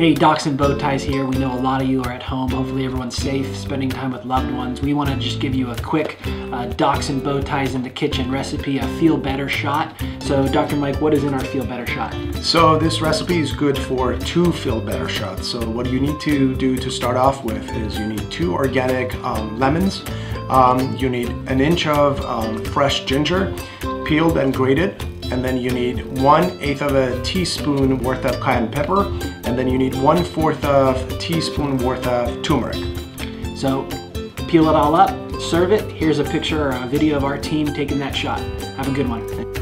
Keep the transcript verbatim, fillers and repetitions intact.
Hey, Docs and Bowties here. We know a lot of you are at home. Hopefully everyone's safe, spending time with loved ones. We want to just give you a quick uh, Docs and Bowties in the kitchen recipe, a feel better shot. So Doctor Mike, what is in our feel better shot? So this recipe is good for two feel better shots. So what you need to do to start off with is you need two organic um, lemons. Um, you need an inch of um, fresh ginger, peeled and grated. And then you need one eighth of a teaspoon worth of cayenne pepper, and then you need one fourth of a teaspoon worth of turmeric. So peel it all up, serve it. Here's a picture or a video of our team taking that shot. Have a good one.